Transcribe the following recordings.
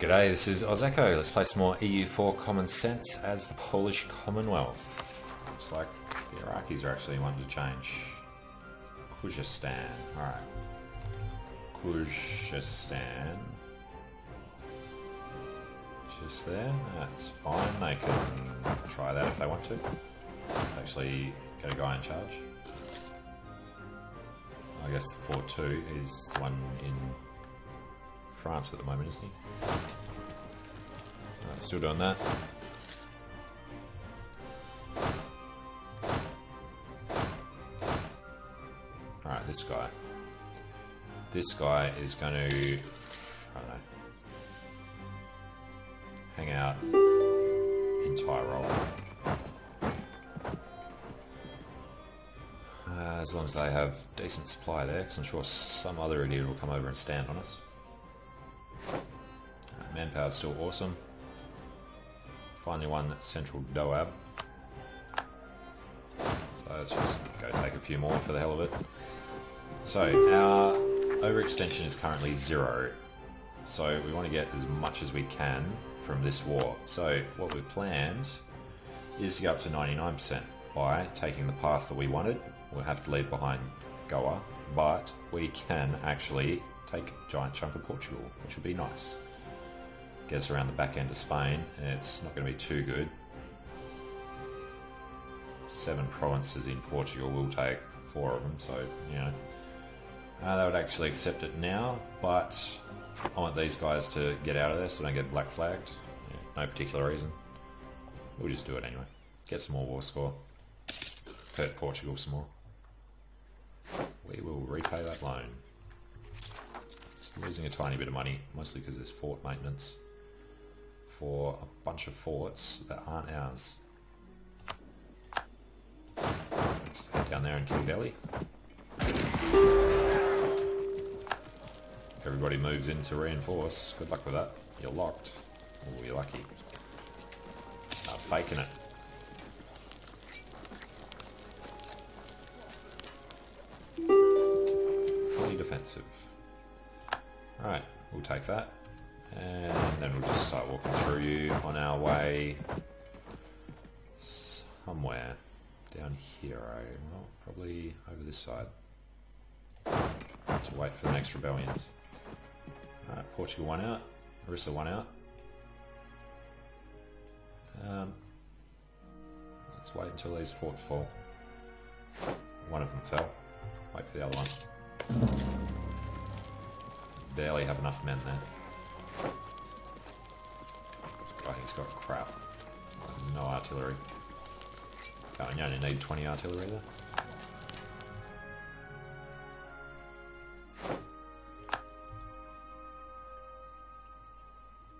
G'day, this is ausEcko. Let's play some more EU4 Common Sense as the Polish Commonwealth. Looks like the Iraqis are actually wanting to change. Kuzestan, alright. Kuzestan. Just there, that's fine. They can try that if they want to. Let's actually get a guy in charge. I guess the 4-2 is the one in France at the moment, isn't he? Right, still doing that. Alright, this guy. This guy is going to, I don't know, hang out in Tyrol. As long as they have decent supply there, because I'm sure some other idiot will come over and stand on us. Manpower's still awesome. Finally won central Doab. So let's just go take a few more for the hell of it. So our overextension is currently 0. So we want to get as much as we can from this war. So what we've planned is to go up to 99% by taking the path that we wanted. We'll have to leave behind Goa, but we can actually take a giant chunk of Portugal, which would be nice. Get us around the back end of Spain, and it's not going to be too good. 7 provinces in Portugal, we'll take 4 of them, so, you know. They would actually accept it now, but I want these guys to get out of there so they don't get black flagged. Yeah, no particular reason. We'll just do it anyway. Get some more war score. Hurt Portugal some more. We will repay that loan. Just losing a tiny bit of money, mostly because there's fort maintenance for a bunch of forts that aren't ours. Let's head down there and kill Delhi. Everybody moves in to reinforce. Good luck with that. You're locked. Oh, you're lucky. Start faking it. Defensive. Right, we'll take that, and then we'll just start walking through on our way somewhere down here. Well, probably over this side. To wait for the next rebellions. Alright, Portugal one out, Orissa one out. Let's wait until these forts fall. One of them fell. Wait for the other one. Barely have enough men there. God, he's got crap. No artillery. Oh, you only need 20 artillery there.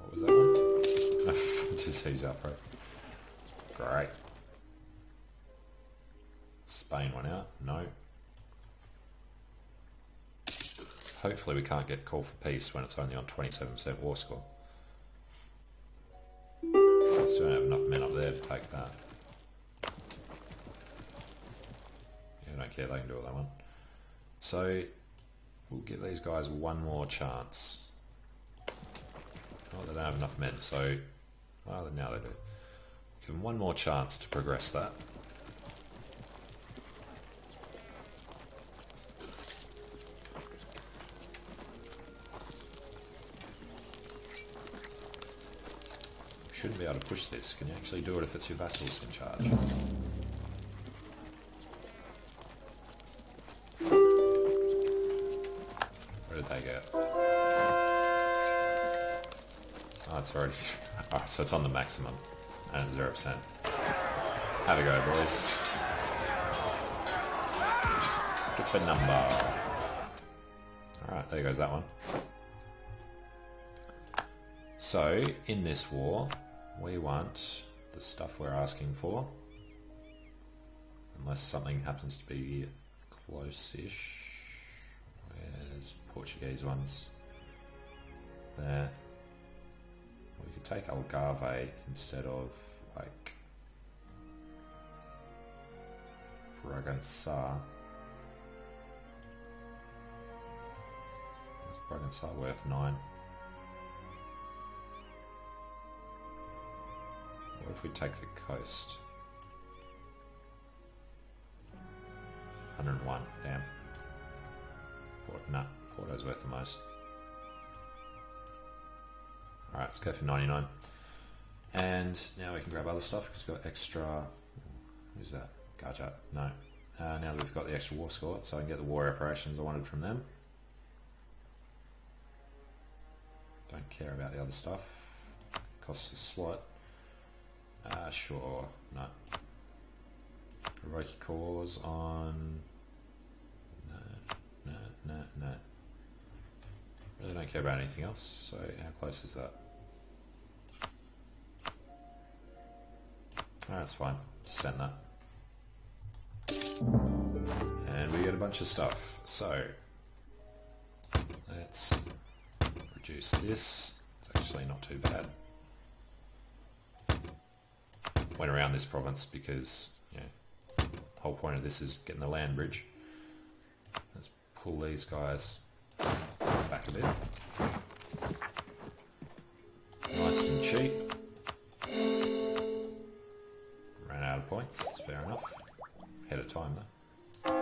What was that one? Disease outbreak. Great. Spain went out. No. Hopefully we can't get called for peace when it's only on 27% war score. I still don't have enough men up there to take that. Yeah, I don't care, they can do all they want. So, we'll give these guys one more chance. Oh, they don't have enough men, so, well, now they do. Give them one more chance to progress that. Shouldn't be able to push this. Can you actually do it if it's your vassals in charge? Where did they go? Oh, it's already. Alright, so it's on the maximum. And 0%. Have a go, boys. Get the number. Alright, there goes that one. So, in this war, we want the stuff we're asking for, unless something happens to be close-ish. Where's Portuguese ones? There. We could take Algarve instead of, like, Bragança. Is Bragança worth 9? we take the coast? 101, damn. Nah, Porto's worth the most. Alright, let's go for 99. And now we can grab other stuff because we've got extra... Who's that? Garjat? No. Now that we've got the extra war score, so I can get the war reparations I wanted from them. Don't care about the other stuff. Costs a slot. Sure. No. Roki cause on... No, no, no. Really don't care about anything else, so how close is that? Oh, that's fine. Just send that. And we get a bunch of stuff. So, let's reduce this. It's actually not too bad. Went around this province because, you know, the whole point of this is getting the land bridge. Let's pull these guys back a bit. Nice and cheap. Ran out of points, fair enough. Ahead of time though.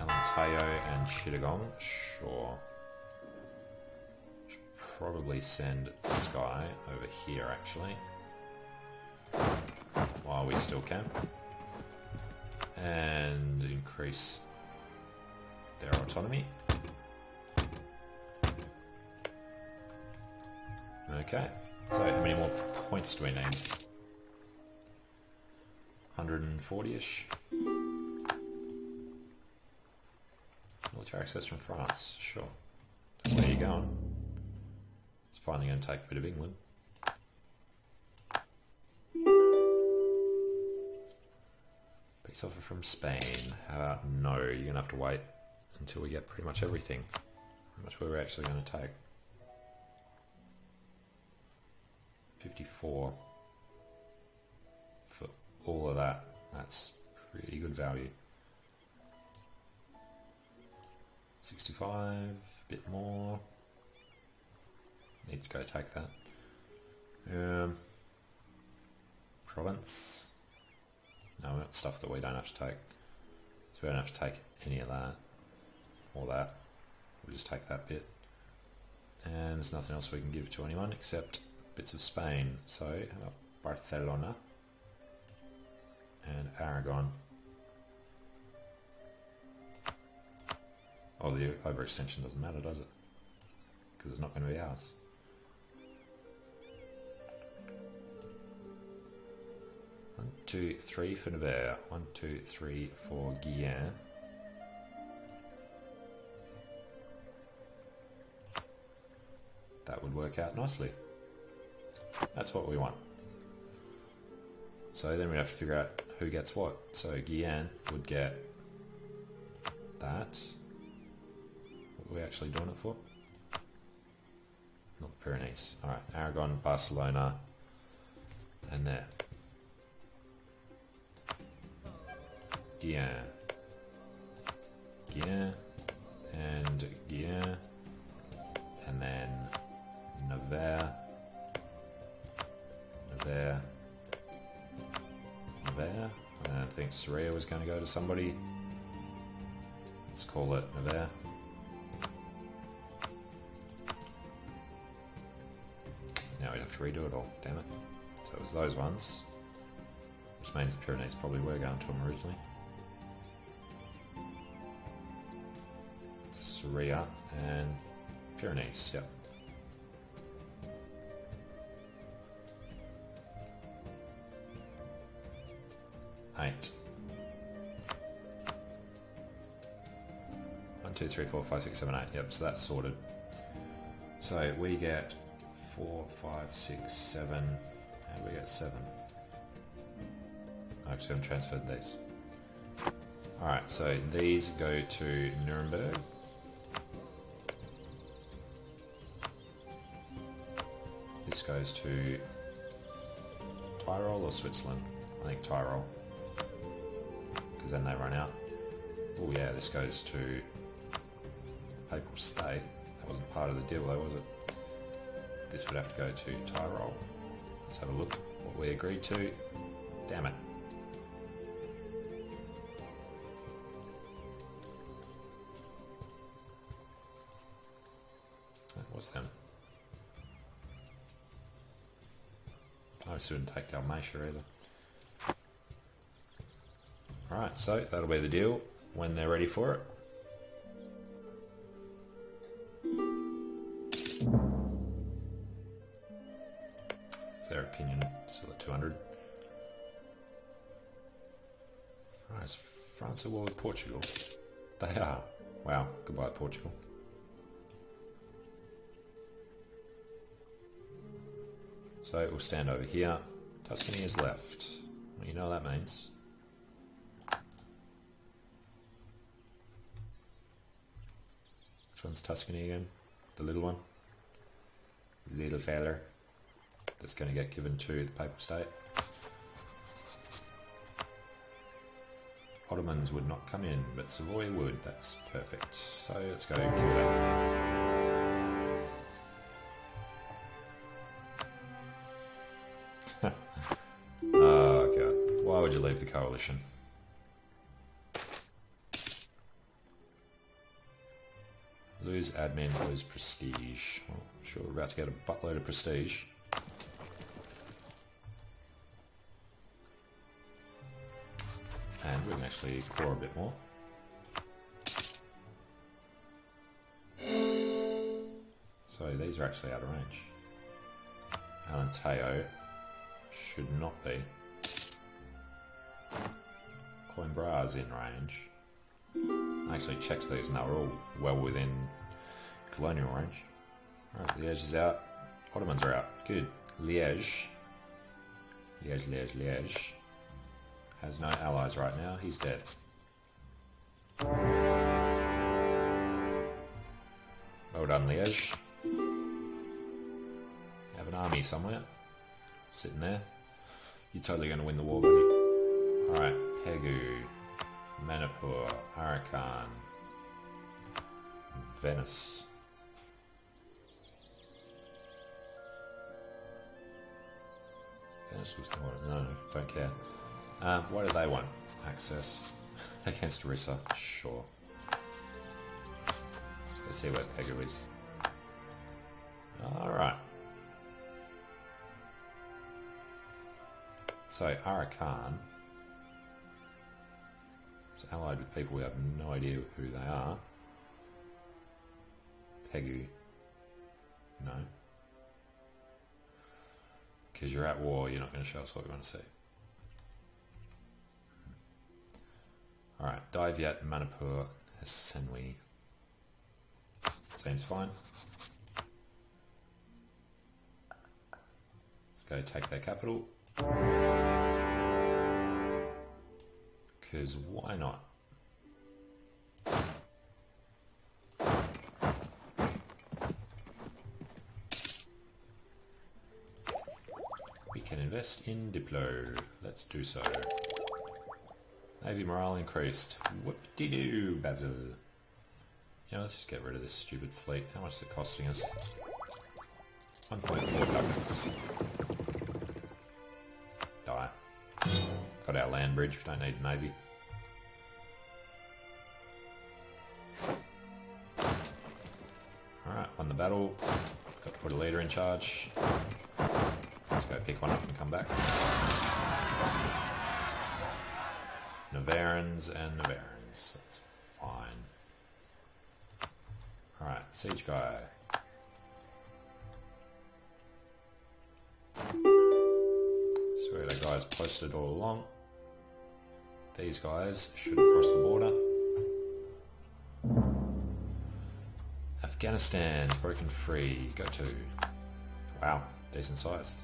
Alanteo and Chittagong, sure. Should probably send this guy over here actually. While we still can, and increase their autonomy. Okay, so how many more points do we need? 140-ish. Military access from France, sure. Where are you going? It's finally going to take a bit of England. Offer from Spain. How about no? You're going to have to wait until we get pretty much everything. How much were we actually going to take? 54 for all of that. That's pretty good value. 65, a bit more. Need to go take that. Province. No, we've got stuff that we don't have to take. So we don't have to take any of that. Or that. We'll just take that bit. And there's nothing else we can give to anyone except bits of Spain. So, how about Barcelona? And Aragon. Oh, the overextension doesn't matter, does it? Because it's not going to be ours. One, two, three for Navarre. 1, 2, 3 for Guienne. That would work out nicely. That's what we want. So then we have to figure out who gets what. So Guienne would get that. What are we actually doing it for? Not the Pyrenees. Alright, Aragon, Barcelona, and there. Guienne, Guienne, and Guienne, and then Navarre, Navarre, Navarre, and I think Syria was going to go to somebody. Let's call it Navarre. Now we'd have to redo it all, damn it. So it was those ones, which means the Pyrenees probably were going to them originally. Ria and Pyrenees, yep. Eight. 1, 2, 3, 4, 5, 6, 7, 8. Yep, so that's sorted. So we get 4, 5, 6, 7, and we get 7. Actually, I've transferred these. Alright, so these go to Nuremberg. This goes to Tyrol or Switzerland? I think Tyrol. Because then they run out. Oh yeah, this goes to Papal State. That wasn't part of the deal though, was it? This would have to go to Tyrol. Let's have a look what we agreed to. Damn it. That was them. I shouldn't take Dalmatia either. Alright, so that'll be the deal when they're ready for it. Their opinion, still at 200. Alright, is France at war with Portugal? They are. Wow, goodbye Portugal. So it will stand over here. Tuscany is left. Well, you know what that means. Which one's Tuscany again? The little one? Little feller. That's going to get given to the Papal State. Ottomans would not come in, but Savoy would. That's perfect. So let's go and kill that. Oh god. Why would you leave the coalition? Lose admin, lose prestige. Well, I'm sure we're about to get a buttload of prestige. And we can actually claw a bit more. So these are actually out of range. Alanteo should not be. Coimbra's in range. I actually checked these and they were all well within colonial range. Alright, Liege is out. Ottomans are out. Good. Liege. Liege, Liege, Liege. Has no allies right now, he's dead. Well done, Liege. Have an army somewhere. Sitting there. You're totally going to win the war, buddy. Alright, Pegu, Manipur, Arakan, Venice. Venice was not... no, don't care. What do they want? Access against Orissa? Sure. Let's see where Pegu is. Alright. So, Arakan is allied with people we have no idea who they are. Pegu. No. Because you're at war, you're not going to show us what we want to see. Alright, Diveyat, Manipur, Hesenwi. Seems fine. Let's go take their capital. Because why not? We can invest in Diplo. Let's do so. Navy morale increased. Whoop-de-doo, Basil. Yeah, let's just get rid of this stupid fleet. How much is it costing us? 1.4 ducats. Die. Got our land bridge, we don't need navy. Alright, won the battle. Got to put a leader in charge. Let's go pick one up and come back. Navarrans and Navarrans, that's fine. Alright, siege guy. Sorry, that guy's posted all along. These guys should cross the border. Afghanistan's broken free, go to. Wow, decent size.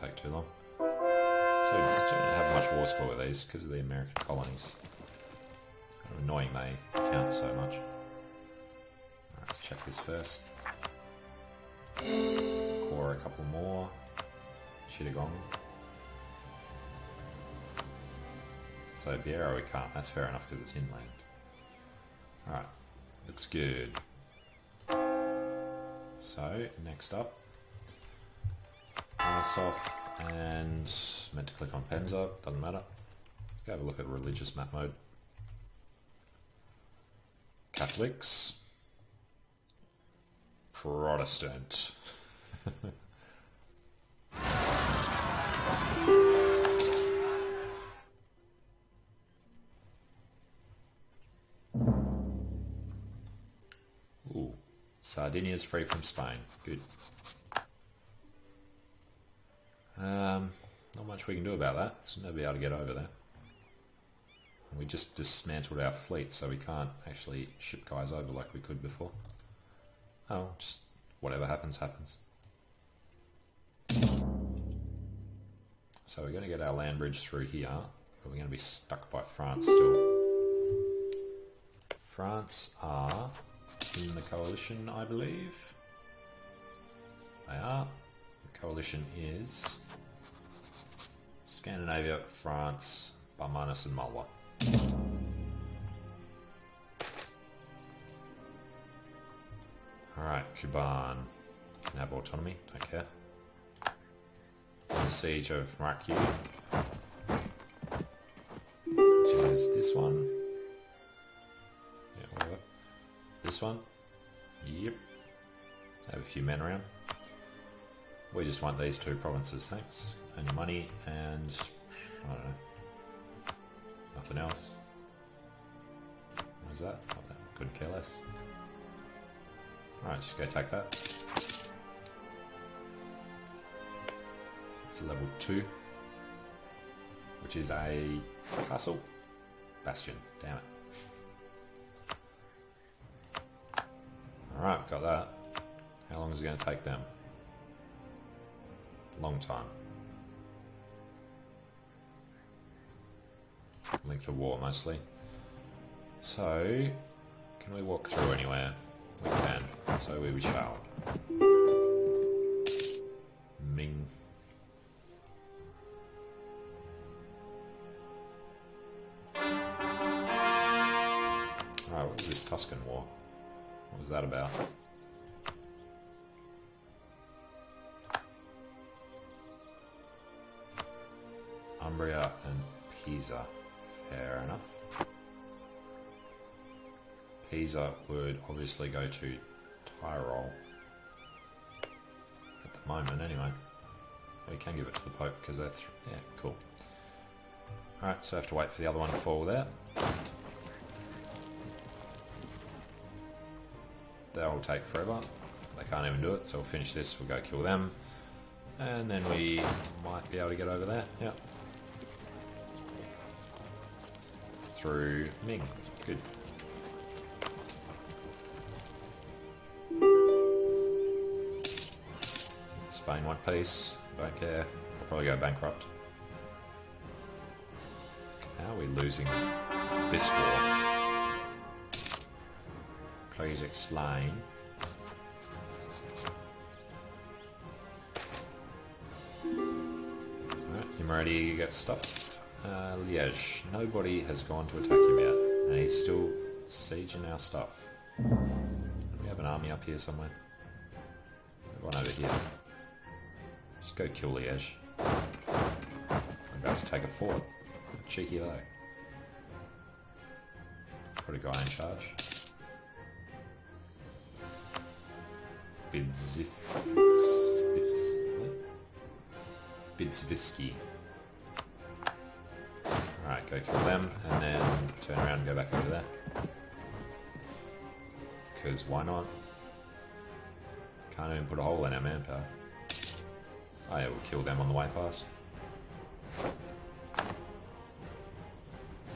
Take too long. So we just don't have much war score with these because of the American colonies. It's kind of annoying they count so much. Alright, let's check this first. Core a couple more. Chittagong. Siberia we can't. That's fair enough because it's inland. Alright, looks good. So, next up. Pass off and meant to click on Penza, doesn't matter. Let's go have a look at religious map mode. Catholics. Protestant. Ooh, Sardinia is free from Spain. Good. Not much we can do about that, so nobody able to get over there. And we just dismantled our fleet, so we can't actually ship guys over like we could before. Oh, just whatever happens, happens. So we're going to get our land bridge through here, but we're going to be stuck by France still. France are in the coalition, I believe. They are. The coalition is Scandinavia, France, Barmanis and Malwa. Alright, Kuban can have autonomy, don't care. The siege of Marquis, which is this one. Yeah, whatever. This one. Yep. Have a few men around. We just want these two provinces, thanks. And money and I don't know. Nothing else. What is that? Oh, couldn't care less. Alright, just go take that. Level 2, which is a castle bastion, damn it. Alright, got that. How long is it going to take them? Long time. Linked to war mostly. So, can we walk through anywhere? We can, so we shall. Ming. Tuscan War. What was that about? Umbria and Pisa. Fair enough. Pisa would obviously go to Tyrol. At the moment, anyway. We can give it to the Pope because they're... yeah, cool. Alright, so I have to wait for the other one to fall there. That'll take forever. They can't even do it, so we'll finish this, we'll go kill them. And then we might be able to get over there, yep. Through Ming, good. Spain want peace, don't care. They'll probably go bankrupt. How are we losing this war? Please explain. Alright, Imerati gets stuffed. Liege. Nobody has gone to attack him yet. And he's still sieging our stuff. We have an army up here somewhere. One over here. Just go kill Liege. I'm about to take a fort. Cheeky though. Put a guy in charge. Bidzivski. Alright, go kill them and then turn around and go back over there. Because why not? Can't even put a hole in our manpower. Oh yeah, we'll kill them on the way past.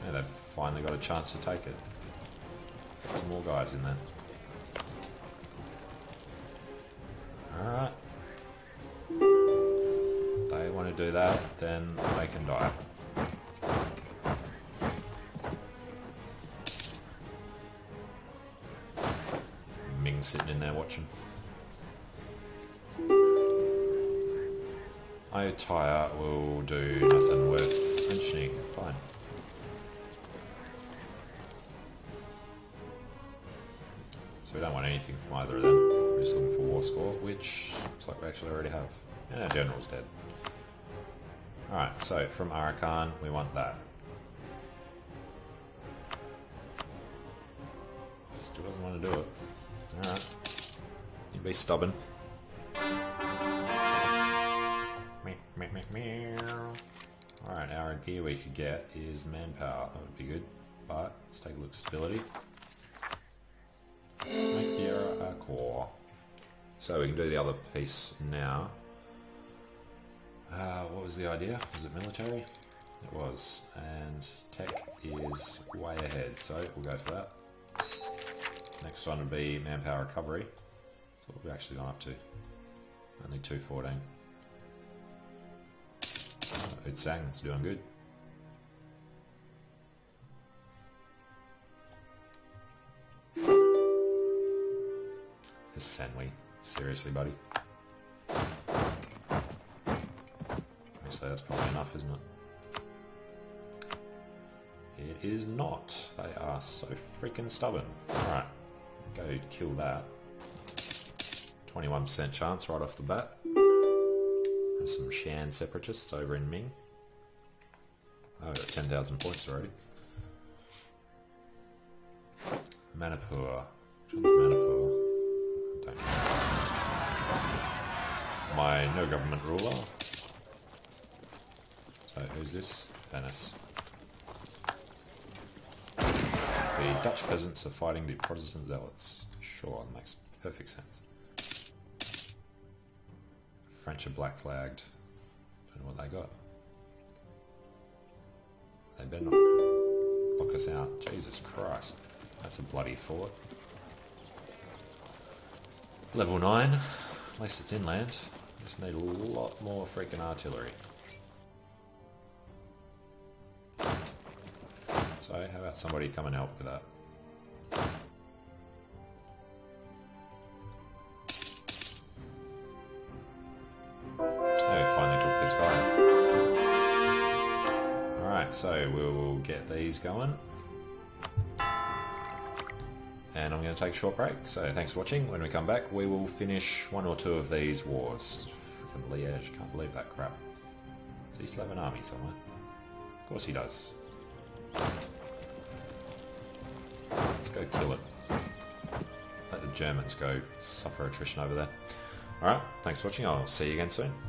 Yeah, they've finally got a chance to take it. Get some more guys in there. Alright. They want to do that, then they can die. Ming sitting in there watching. Otyre will do nothing worth mentioning. Fine. anything from either of them. We're just looking for war score, which looks like we actually already have. And our general's dead. Alright, so from Arakan, we want that. Still doesn't want to do it. Alright. You be stubborn. Alright, our gear we could get is manpower. That would be good. But let's take a look at stability. Make the error a core. So we can do the other piece now. What was the idea? Was it military? It was. And tech is way ahead, so we'll go for that. Next one would be manpower recovery. That's what we've actually gone up to. Only 214. Oh, it's doing good. Hesenwi. Seriously, buddy. Actually, that's probably enough, isn't it? It is not. They are so freaking stubborn. Alright. Go kill that. 21% chance right off the bat. There's some Shan separatists over in Ming. Oh, we've got 10,000 points already. Manipur. Which one's Manipur? I don't know. My no government ruler. So who's this? Venice. The Dutch peasants are fighting the Protestant zealots. Sure, that makes perfect sense. French are black flagged. Don't know what they got. They better not lock us out. Jesus Christ. That's a bloody fort. Level 9. At least it's inland. Just need a lot more freaking artillery. So, how about somebody come and help with that? Oh, finally took this guy. Alright, so we'll get these going. And I'm going to take a short break, so thanks for watching. When we come back, we will finish one or two of these wars. Freaking Liege, can't believe that crap. Does he still have an army somewhere? Of course he does. Go kill it. Let the Germans go suffer attrition over there. Alright, thanks for watching. I'll see you again soon.